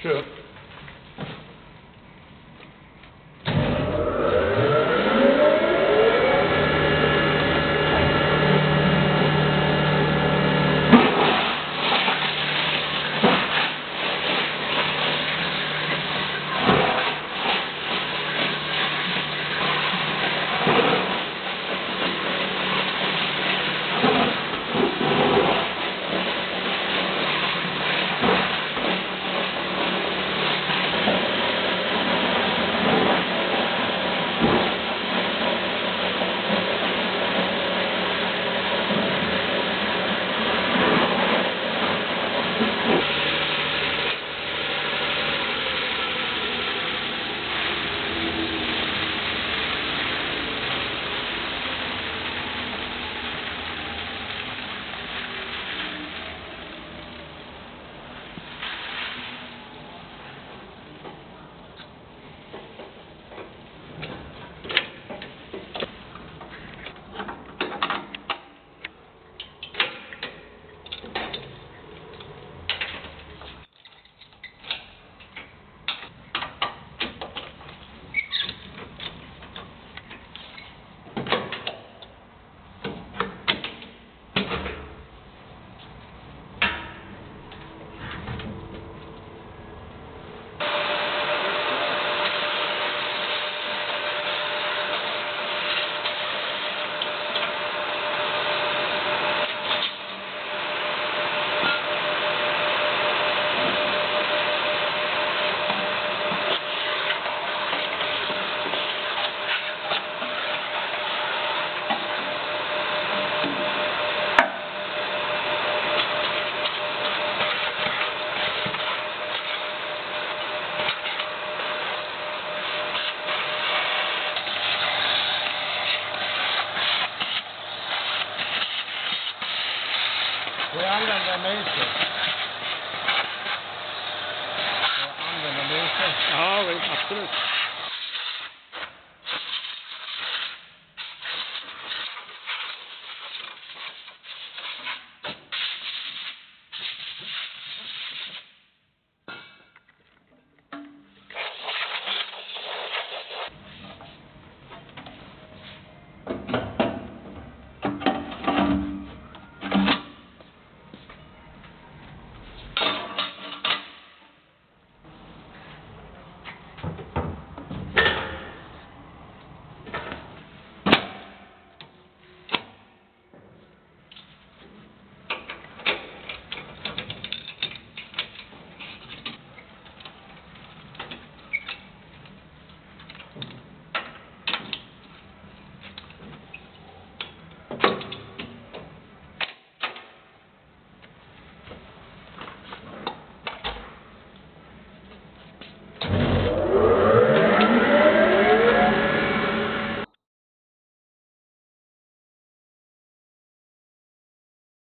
Sure. Absolutely.